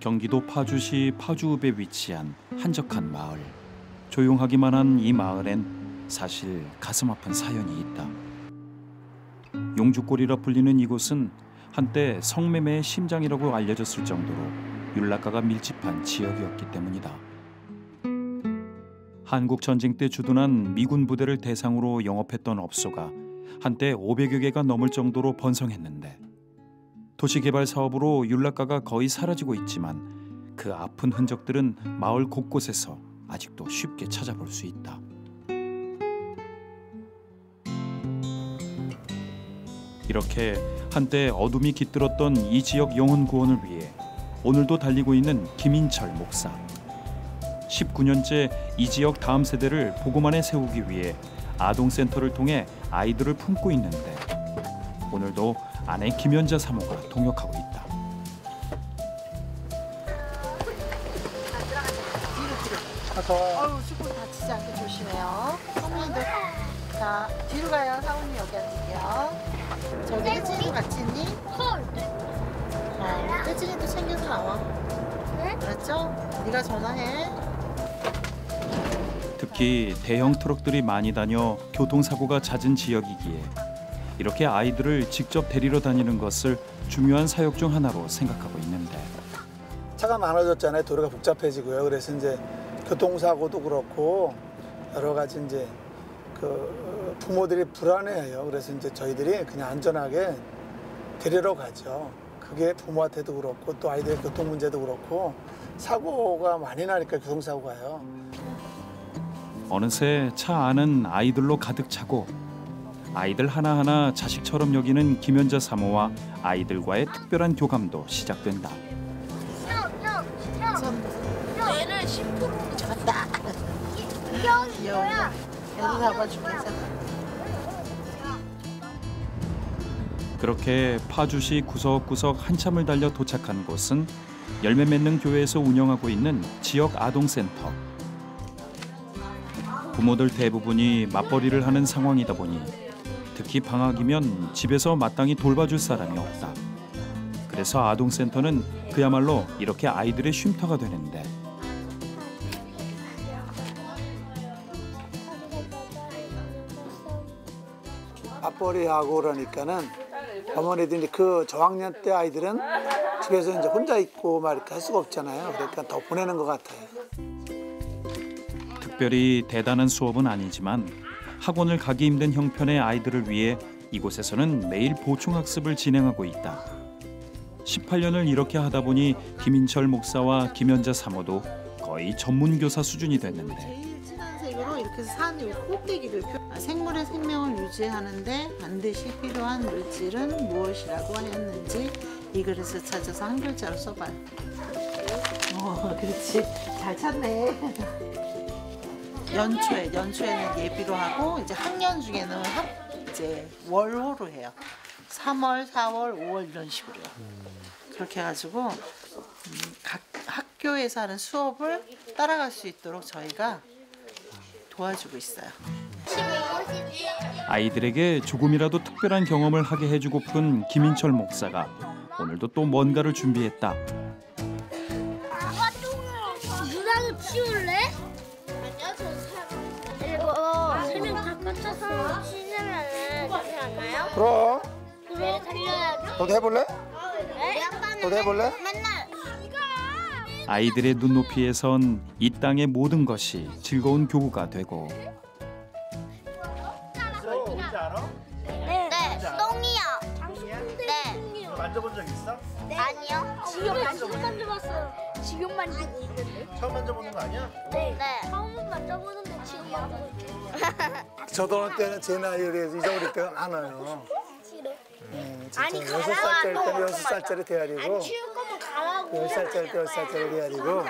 경기도 파주시 파주읍에 위치한 한적한 마을. 조용하기만 한 이 마을엔 사실 가슴 아픈 사연이 있다. 용주골이라 불리는 이곳은 한때 성매매의 심장이라고 알려졌을 정도로 율락가가 밀집한 지역이었기 때문이다. 한국 전쟁 때 주둔한 미군 부대를 대상으로 영업했던 업소가 한때 500여 개가 넘을 정도로 번성했는데 도시개발 사업으로 율락가가 거의 사라지고 있지만 그 아픈 흔적들은 마을 곳곳에서 아직도 쉽게 찾아볼 수 있다. 이렇게 한때 어둠이 깃들었던 이 지역 영혼 구원을 위해 오늘도 달리고 있는 김인철 목사. 19년째 이 지역 다음 세대를 보고만에 세우기 위해 아동센터를 통해 아이들을 품고 있는데 오늘도 아내 김연자 사모가 동역하고 있다. 어우, 슈퍼 다치지 않게 조심해요. 사모님들. 자, 뒤로 가요. 사모님 여기 앉을게요. 저기 혜진이 같이 있니? 자, 혜진이도 챙겨서 나와. 알았죠? 네가 전화해. 특히 대형 트럭들이 많이 다녀 교통사고가 잦은 지역이기에 이렇게 아이들을 직접 데리러 다니는 것을 중요한 사역 중 하나로 생각하고 있는데. 차가 많아졌잖아요. 도로가 복잡해지고요. 그래서 이제 교통사고도 그렇고 여러 가지 이제 그 부모들이 불안해해요. 그래서 이제 저희들이 그냥 안전하게 데리러 가죠. 그게 부모한테도 그렇고 또 아이들의 교통 문제도 그렇고 사고가 많이 나니까 교통사고가요. 어느새 차 안은 아이들로 가득 차고 아이들 하나하나 자식처럼 여기는 김연자 사모와 아이들과의 특별한 교감도 시작된다. 얘는 10% 잡았다. 귀여워. 연우사과 죽겠어. 그렇게 파주시 구석구석 한참을 달려 도착한 곳은 열매 맺는 교회에서 운영하고 있는 지역 아동센터. 부모들 대부분이 맞벌이를 하는 상황이다 보니 특히 방학이면 집에서 마땅히 돌봐줄 사람이 없다. 그래서 아동센터는 그야말로 이렇게 아이들의 쉼터가 되는데. 맞벌이하고 그러니까는 어머니들이 그 저학년 때 아이들은 집에서 이제 혼자 있고 막 이렇게 할 수가 없잖아요. 그러니까 더 보내는 것 같아요. 특별히 대단한 수업은 아니지만 학원을 가기 힘든 형편의 아이들을 위해 이곳에서는 매일 보충학습을 진행하고 있다. 18년을 이렇게 하다 보니 김인철 목사와 김연자 사모도 거의 전문교사 수준이 됐는데. 제일 친한색으로 이렇게 산 이 꼭대기를 생물의 생명을 유지하는데 반드시 필요한 물질은 무엇이라고 하였는지 이 글에서 찾아서 한 글자로 써봐요. 그렇지. 잘 찾네. 연초에는 예비로 하고 이제 학년 중에는 이제 월호로 해요. 3월, 4월, 5월 이런 식으로요. 그렇게 해가지고 각 학교에서 하는 수업을 따라갈 수 있도록 저희가 도와주고 있어요. 아이들에게 조금이라도 특별한 경험을 하게 해주고픈 김인철 목사가 오늘도 또 뭔가를 준비했다. 누나도 치울래? 그럼. 너도 해볼래? 너도 해볼래? 아이들의 눈높이에선 이 땅의 모든 것이 즐거운 교구가 되고. 네, 똥이요. 네. 만져본 적 있어? 아니요. 지금 만져봤어요. 지금 만지고 있는데. 처음 만져보는 거 아니야? 네. 처음은 만져보는데 지금 만져보는 거. 저도 때는 제 나이에 잊어버릴 때가 많아요. 아니, 6살 때일 때는 6살짜리 돼야 되고 10살짜리 때 10살짜리 돼야 되고.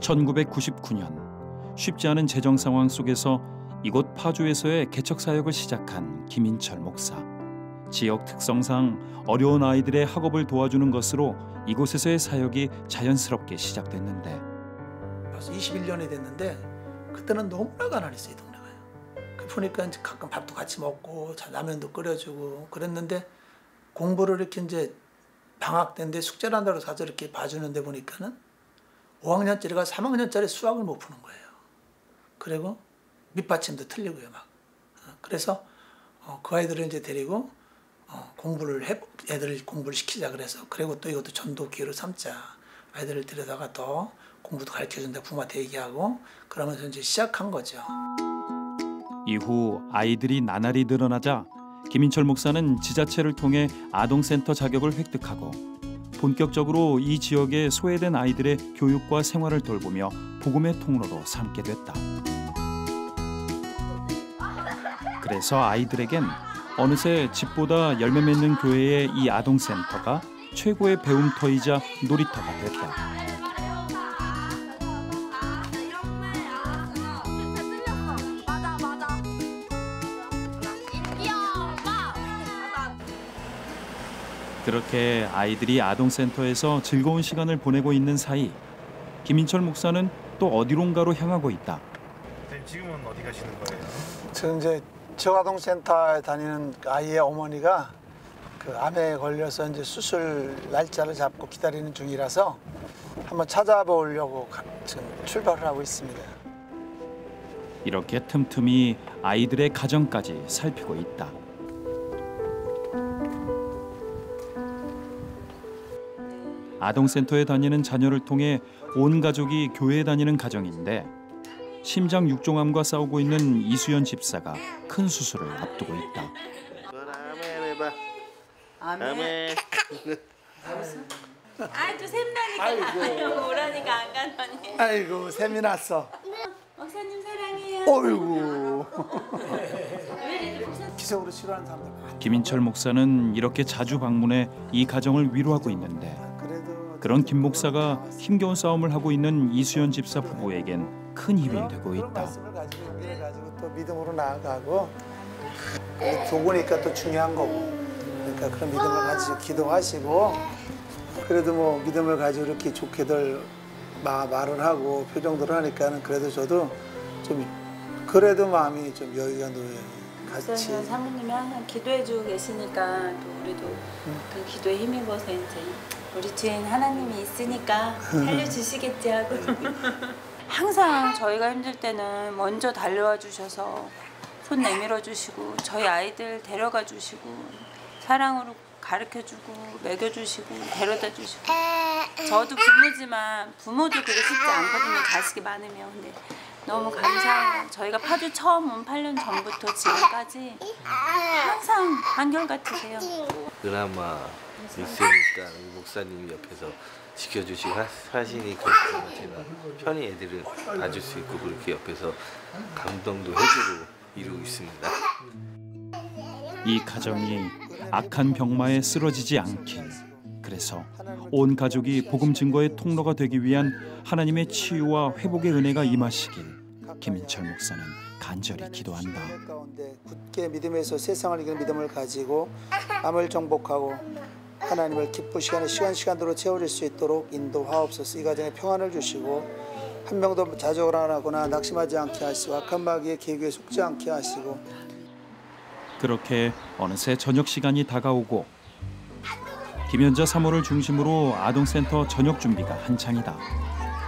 1999년 쉽지 않은 재정 상황 속에서 이곳 파주에서의 개척 사역을 시작한 김인철 목사. 지역 특성상 어려운 아이들의 학업을 도와주는 것으로 이곳에서의 사역이 자연스럽게 시작됐는데. 벌써 21년이 됐는데 그때는 너무나 가난했어요, 동네가요. 그러니까 이제 가끔 밥도 같이 먹고 라면도 끓여주고 그랬는데 공부를 이렇게 이제 방학 때인데 숙제를 한다고 사서 이렇게 봐주는데 보니까는 5학년짜리가 3학년짜리 수학을 못 푸는 거예요. 그리고 밑받침도 틀리고요, 막. 그래서 그 아이들을 이제 데리고 애들을 공부를 시키자 그래서 그리고 또 이것도 전도 기회로 삼자. 아이들을 데려다가 더 공부도 가르쳐준다 부모한테 얘기하고 그러면서 이제 시작한 거죠. 이후 아이들이 나날이 늘어나자 김인철 목사는 지자체를 통해 아동센터 자격을 획득하고 본격적으로 이 지역에 소외된 아이들의 교육과 생활을 돌보며 복음의 통로로 삼게 됐다. 그래서 아이들에겐 어느새 집보다 열매 맺는 교회의 이 아동센터가 최고의 배움터이자 놀이터가 됐다. 그렇게 아이들이 아동센터에서 즐거운 시간을 보내고 있는 사이 김인철 목사는 또 어디론가로 향하고 있다. 지금은 어디 가시는 거예요? 지금 이제 지역 아동센터에 다니는 아이의 어머니가 그 암에 걸려서 이제 수술 날짜를 잡고 기다리는 중이라서 한번 찾아보려고 지금 출발을 하고 있습니다. 이렇게 틈틈이 아이들의 가정까지 살피고 있다. 아동센터에 다니는 자녀를 통해 온 가족이 교회에 다니는 가정인데 심장 육종암과 싸우고 있는 이수연 집사가 큰 수술을 앞두고 있다. 아멘. 아주 샘나니까 오라니까 안 가더니. 아이고 샘이 났어. 목사님 사랑해요. 어이구. 기적으로 치료하는 사람들. 김인철 목사는 이렇게 자주 방문해 이 가정을 위로하고 있는데. 그런 김 목사가 힘겨운 싸움을 하고 있는 이수연 집사 부부에겐 큰 힘이 되고 있다. 가지고 또 믿음으로 나아가고 도구니까 또 중요한 거고. 그러니까 그런 믿음을 가지고 기도하시고 그래도 뭐 믿음을 가지고 이렇게 좋게들 말을 하고 표정들을 하니까는 그래도 저도 좀 그래도 마음이 좀 여유가 놓여요. 그래서 사모님이 항상 기도해주고 계시니까 또 우리도 그 기도에 힘입어서 이제 우리 주인 하나님이 있으니까 살려주시겠지 하고 항상 저희가 힘들 때는 먼저 달려와 주셔서 손 내밀어 주시고 저희 아이들 데려가 주시고 사랑으로 가르쳐주고 먹여주시고 데려다 주시고 저도 부모지만 부모도 그게 쉽지 않거든요. 자식이 많으면. 근데 너무 감사해요. 저희가 파주 처음 온 8년 전부터 지금까지 항상 한결같으세요. 그나마 있으니까 목사님이 옆에서 지켜주시고 하시니까 제가 편히 애들을 봐줄 수 있고 그렇게 옆에서 감동도 해주고 이루고 있습니다. 이 가정이 악한 병마에 쓰러지지 않길 그래서 온 가족이 복음 증거의 통로가 되기 위한 하나님의 치유와 회복의 은혜가 임하시길 김인철 목사는 간절히 기도한다. 굳게 믿음에서 세상을 이기는 믿음을 가지고 암을 정복하고 하나님을 기쁘시게 시간대로 채워질 수 있도록 인도하옵소서. 이 가정에 평안을 주시고 한 명도 자족을 안 하거나 낙심하지 않게 하시고 악한 마귀의 계교에 속지 않게 하시고. 그렇게 어느새 저녁 시간이 다가오고 김연자 사모를 중심으로 아동센터 저녁 준비가 한창이다.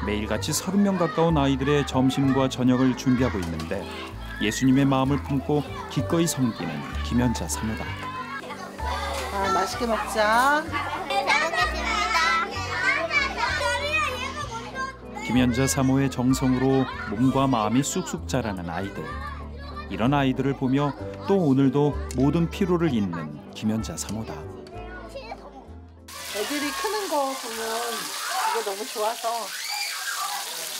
매일같이 30명 가까운 아이들의 점심과 저녁을 준비하고 있는데 예수님의 마음을 품고 기꺼이 섬기는 김연자 사모다. 아, 맛있게 먹자. 네, 잘 먹겠습니다. 김연자 사모의 정성으로 몸과 마음이 쑥쑥 자라는 아이들. 이런 아이들을 보며 또 오늘도 모든 피로를 잊는 김연자 사모다. 애들이 크는 거 보면 이거 너무 좋아서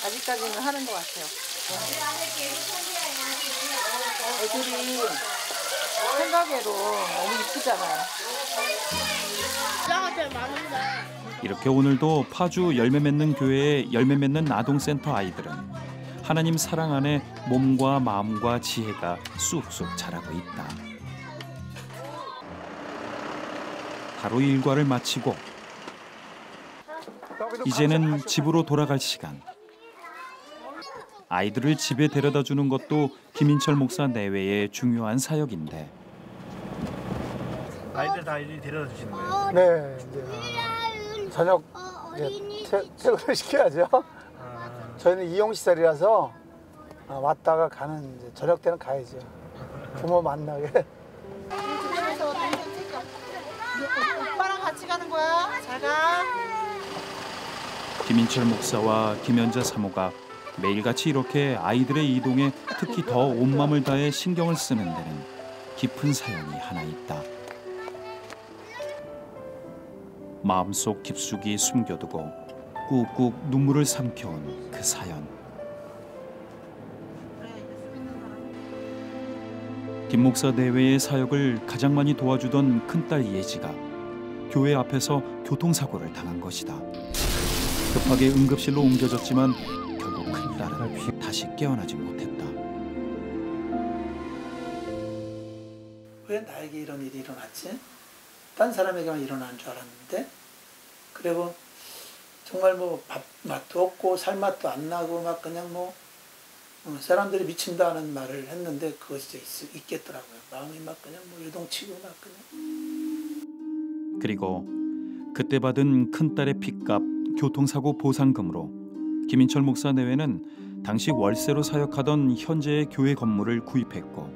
아직까지는 하는 것 같아요. 애들이 생각외로 너무 이쁘잖아요. 이렇게 오늘도 파주 열매 맺는 교회의 열매 맺는 아동센터 아이들은 하나님 사랑 안에 몸과 마음과 지혜가 쑥쑥 자라고 있다. 하루 일과를 마치고 이제는 집으로 돌아갈 시간. 아이들을 집에 데려다 주는 것도 김인철 목사 내외의 중요한 사역인데 아이들 다 이리 데려다 주시는 거예요? 네. 이제 저녁 퇴근을 시켜야죠. 저희는 이용시설이라서 왔다가 가는 이제 저녁 때는 가야죠. 부모 만나게. 오빠랑 같이 가는 거야. 잘 가. 김인철 목사와 김연자 사모가 매일같이 이렇게 아이들의 이동에 특히 더 온 마음을 다해 신경을 쓰는 데는 깊은 사연이 하나 있다. 마음속 깊숙이 숨겨두고 꾹꾹 눈물을 삼켜온 그 사연. 김 목사 내외의 사역을 가장 많이 도와주던 큰딸 예지가 교회 앞에서 교통사고를 당한 것이다. 급하게 응급실로 옮겨졌지만 결국 큰딸은 다시 깨어나지 못했다. 왜 나에게 이런 일이 일어났지? 딴 사람에게만 일어난 줄 알았는데? 그리고 정말 뭐 밥 맛도 없고 살 맛도 안 나고 막 그냥 뭐 사람들이 미친다는 말을 했는데 그것이 있겠더라고요. 마음이 막 그냥 뭐 요동치고 막 그냥. 그리고 그때 받은 큰딸의 핏값, 교통사고 보상금으로 김인철 목사 내외는 당시 월세로 사역하던 현재의 교회 건물을 구입했고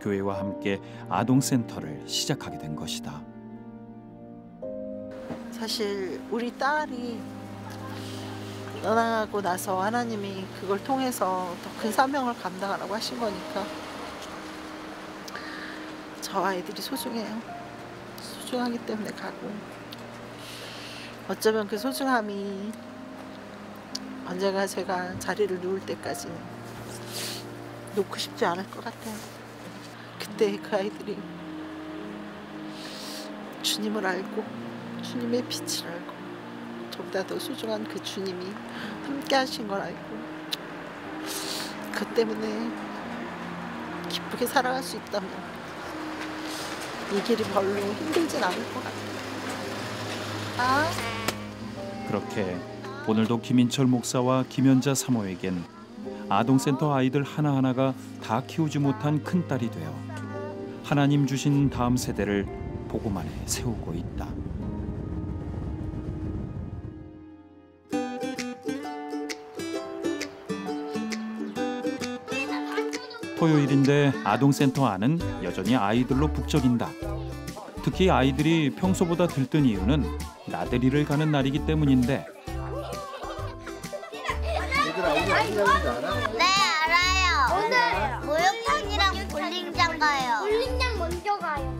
교회와 함께 아동센터를 시작하게 된 것이다. 사실 우리 딸이 떠나고 나서 하나님이 그걸 통해서 더 큰 사명을 감당하라고 하신 거니까 저 아이들이 소중해요. 소중하기 때문에 가고 어쩌면 그 소중함이 언젠가 제가 자리를 누울 때까지 놓고 싶지 않을 것 같아요. 그때 그 아이들이 주님을 알고 주님의 빛을 알고 저보다 더 소중한 그 주님이 함께 하신 걸 알고 그 때문에 기쁘게 살아갈 수 있다면 이 길이 별로 힘들진 않을 것 같아요. 아? 그렇게 오늘도 김인철 목사와 김연자 사모에겐 아동센터 아이들 하나하나가 다 키우지 못한 큰딸이 되어 하나님 주신 다음 세대를 보고만에 세우고 있다. 토요일인데 아동센터 안은 여전히 아이들로 북적인다. 특히 아이들이 평소보다 들뜬 이유는 나들이를 가는 날이기 때문인데. 얘들아, 오늘 어디 가는 줄 알아? 네, 알아요. 오늘 모욕탕이랑 볼링장 가요. 볼링장 먼저 가요.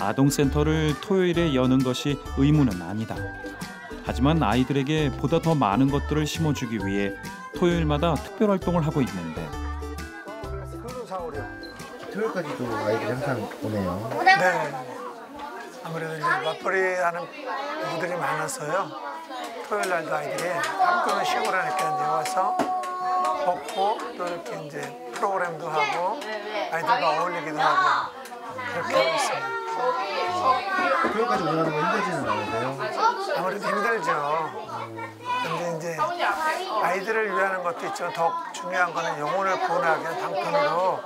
아동센터를 토요일에 여는 것이 의무는 아니다. 하지만 아이들에게 보다 더 많은 것들을 심어주기 위해 토요일마다 특별 활동을 하고 있는데. 토요일까지도 아이들이 항상 오네요. 네. 아무래도 이제 맞벌이 하는 부부들이 많아서요. 토요일 날도 아이들이 한국은 쉬고 하니까 와서 먹고 또 이렇게 이제 프로그램도 하고 아이들과 어울리기도 하고 그렇게 하고 있습니다. 토요일까지 운영하는 거 힘들지는 않으세요? 아무래도 힘들죠. 근데 이제 아이들을 위하는 것도 있지만 더 중요한 거는 영혼을 구원하기 위한 방편으로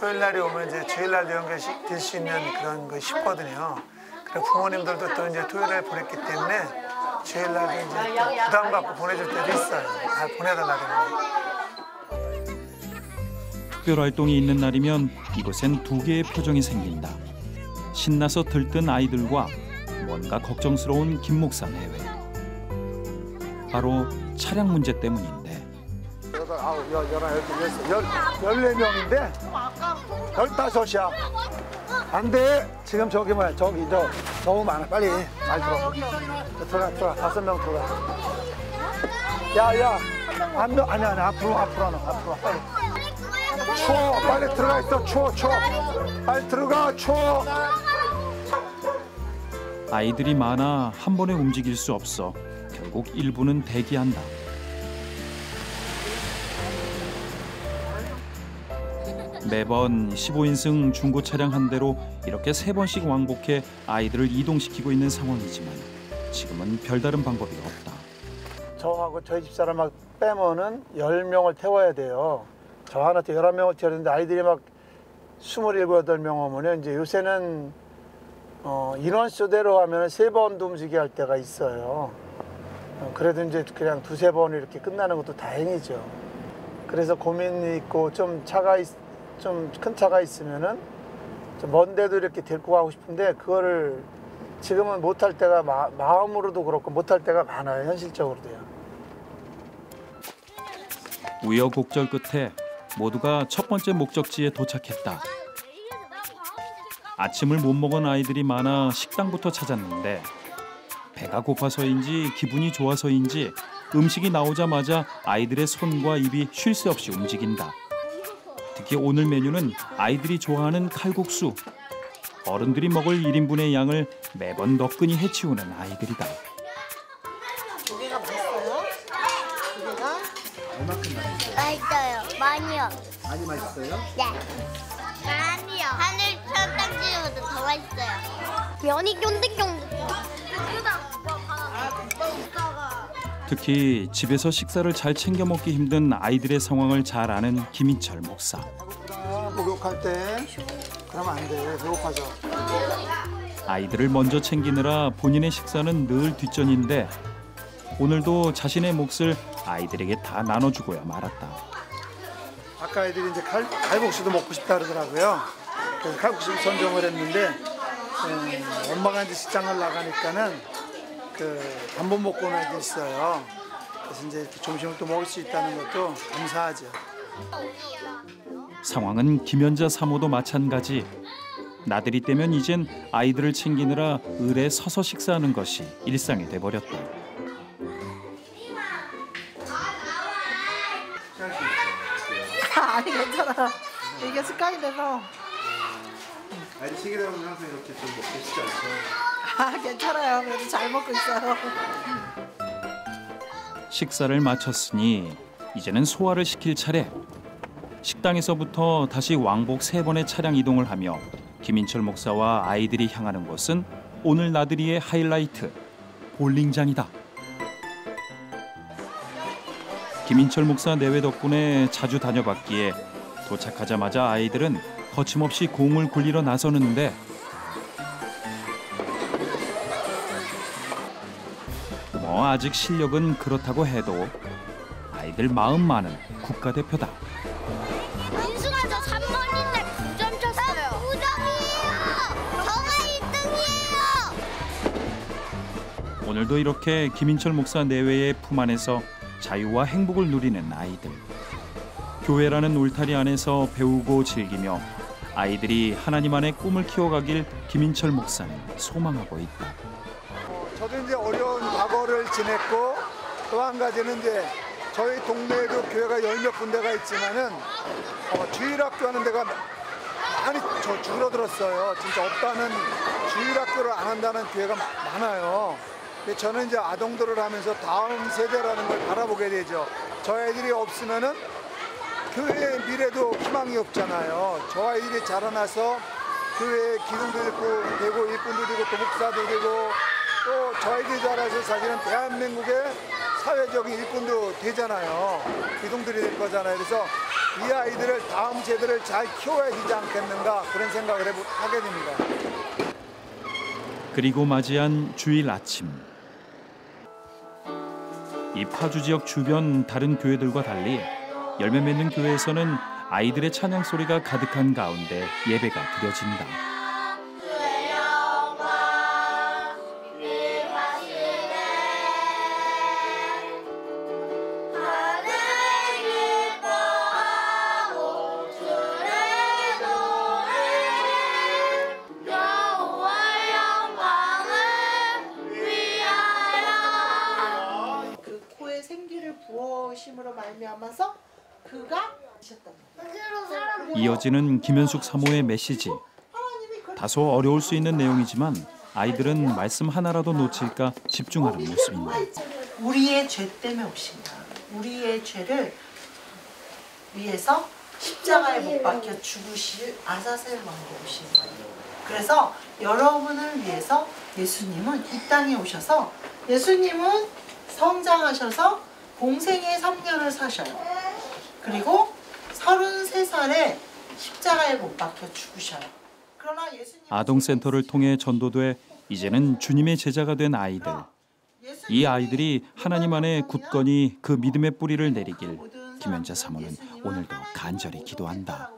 토요일 날이 오면 이제 주일 날도 연결될 수 있는 그런 거 쉽거든요. 그리고 부모님들도 또 이제 토요일에 보냈기 때문에 주일 날도 이제 부담받고 보내줄 때도 있어요. 다 보내달라고. 특별 활동이 있는 날이면 이곳엔 두 개의 표정이 생긴다. 신나서 들뜬 아이들과 뭔가 걱정스러운 김 목사 내외. 바로 차량 문제 때문인데. 14명인데 15이야. 안 돼. 지금 저기 뭐야. 저기 저 너무 많아. 빨리 말 들어. 들어가. 5명 들어가. 야야. 한 명 아니야. 앞으로 빨리. 추워. 빨리 들어가 있어. 추워. 빨리 들어가. 추워. 아이들이 많아 한 번에 움직일 수 없어. 결국 일부는 대기한다. 매번 15인승 중고 차량 한 대로 이렇게 3번씩 왕복해 아이들을 이동시키고 있는 상황이지만 지금은 별다른 방법이 없다. 저하고 저희 집사람하고 빼면은 10명을 태워야 돼요. 저 하나 또 11명을 태워야 되는데 아이들이 막 28명 오면 이제 요새는 인원수대로 하면 3번도 움직여야 할 때가 있어요. 그래도 이제 그냥 2, 3번 이렇게 끝나는 것도 다행이죠. 그래서 고민이 있고 좀 좀 큰 차가 있으면은 좀 먼 데도 이렇게 데리고 가고 싶은데 그거를 지금은 못할 때가 마음으로도 그렇고 못할 때가 많아요, 현실적으로도요. 우여곡절 끝에 모두가 첫 번째 목적지에 도착했다. 아침을 못 먹은 아이들이 많아 식당부터 찾았는데 배가 고파서인지 기분이 좋아서인지 음식이 나오자마자 아이들의 손과 입이 쉴 새 없이 움직인다. 특히 오늘 메뉴는 아이들이 좋아하는 칼국수. 어른들이 먹을 1인분의 양을 매번 너끈히 해치우는 아이들이다. 고기가 맛있어요? 고기가? 얼마큼 맛있어요? 맛있어요. 많이요. 많이 맛있어요? 네. 많이요. 하늘 천딱지보다 더 맛있어요. 면이 쫀득쫀득. 특히 집에서 식사를 잘 챙겨 먹기 힘든 아이들의 상황을 잘 아는 김인철 목사. 목욕할 때 그러면 안 돼. 배고파서. 아이들을 먼저 챙기느라 본인의 식사는 늘 뒷전인데 오늘도 자신의 몫을 아이들에게 다 나눠주고야 말았다. 아까 아이들이 이제 칼국수도 먹고 싶다 그러더라고요. 그래서 칼국수 선정을 했는데 엄마가 이제 시장을 나가니까는. 밥 못 먹고 나야 됐어요. 그래서 이제 점심을 또 먹을 수 있다는 것도 감사하죠. 상황은 김연자 사모도 마찬가지. 나들이 때면 이젠 아이들을 챙기느라 을에 서서 식사하는 것이 일상이 돼버렸다. 아니 괜찮아. 이게 습관이 돼서. 아이들 챙기다 보면 항상 이렇게 좀 먹고 싶지 않죠. 아, 괜찮아요. 그래도 잘 먹고 있어요. 식사를 마쳤으니 이제는 소화를 시킬 차례. 식당에서부터 다시 왕복 3번의 차량 이동을 하며 김인철 목사와 아이들이 향하는 곳은 오늘 나들이의 하이라이트, 볼링장이다. 김인철 목사 내외 덕분에 자주 다녀봤기에 도착하자마자 아이들은 거침없이 공을 굴리러 나서는데 아직 실력은 그렇다고 해도 아이들 마음만은 국가대표다. 민수가 저 3번인데 9점 쳤어요. 9점이에요. 저가 1등이에요. 오늘도 이렇게 김인철 목사 내외의 품 안에서 자유와 행복을 누리는 아이들. 교회라는 울타리 안에서 배우고 즐기며 아이들이 하나님 안에 꿈을 키워가길 김인철 목사는 소망하고 있다. 저도 이제 어려운 과거를 지냈고 또 한 가지는 이제 저희 동네에도 교회가 10몇 군데가 있지만은 주일학교 하는 데가 많이 줄어들었어요. 진짜 없다는 주일학교를 안 한다는 교회가 많아요. 근데 저는 이제 아동들을 하면서 다음 세대라는 걸 바라보게 되죠. 저 애들이 없으면은 교회의 미래도 희망이 없잖아요. 저 아이들이 자라나서 교회의 기둥도 되고 일꾼도 되고 또 목사도 되고. 또 저희들이 자라서 사실은 대한민국의 사회적인 일꾼도 되잖아요. 기둥들이 될 거잖아요. 그래서 이 아이들을 다음 세대를 잘 키워야 되지 않겠는가 그런 생각을 하게 됩니다. 그리고 맞이한 주일 아침. 이 파주 지역 주변 다른 교회들과 달리 열매 맺는 교회에서는 아이들의 찬양 소리가 가득한 가운데 예배가 드려진다. 이어지는 김현숙 사모의 메시지. 다소 어려울 수 있는 내용이지만 아이들은 말씀 하나라도 놓칠까 집중하는 모습입니다. 우리의 죄 때문에 오신다. 우리의 죄를 위해서 십자가에 못 박혀 죽으실 아사셀 왕이 오신 거예요. 그래서 여러분을 위해서 예수님은 이 땅에 오셔서 예수님은 성장하셔서 공생의 3년을 사셔요. 그리고 33살에 십자가에 못 박혀 죽으셔요. 그러나 예수님 아동센터를 통해 전도돼 이제는 주님의 제자가 된 아이들. 이 아이들이 하나님 안에 굳건히 그 믿음의 뿌리를 내리길 김연자 사모는 오늘도 간절히 기도한다.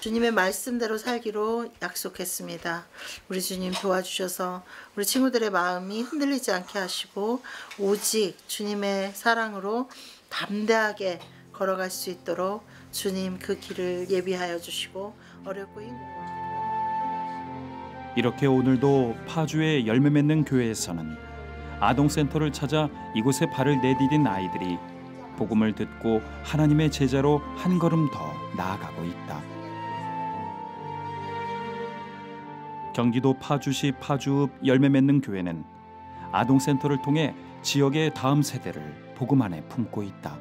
주님의 말씀대로 살기로 약속했습니다. 우리 주님 도와주셔서 우리 친구들의 마음이 흔들리지 않게 하시고 오직 주님의 사랑으로 담대하게 걸어갈 수 있도록 주님 그 길을 예비하여 주시고 어렵고 힘들고. 이렇게 오늘도 파주의 열매 맺는 교회에서는 아동센터를 찾아 이곳에 발을 내디딘 아이들이 복음을 듣고 하나님의 제자로 한 걸음 더 나아가고 있다. 경기도 파주시 파주읍 열매 맺는 교회는 아동센터를 통해 지역의 다음 세대를 복음 안에 품고 있다.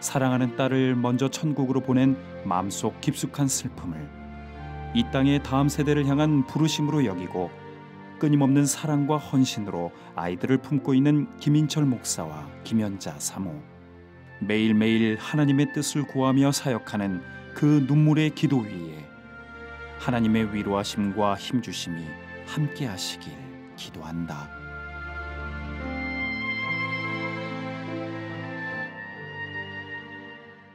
사랑하는 딸을 먼저 천국으로 보낸 마음속 깊숙한 슬픔을 이 땅의 다음 세대를 향한 부르심으로 여기고 끊임없는 사랑과 헌신으로 아이들을 품고 있는 김인철 목사와 김연자 사모. 매일매일 하나님의 뜻을 구하며 사역하는 그 눈물의 기도 위에 하나님의 위로하심과 힘주심이 함께하시길 기도한다.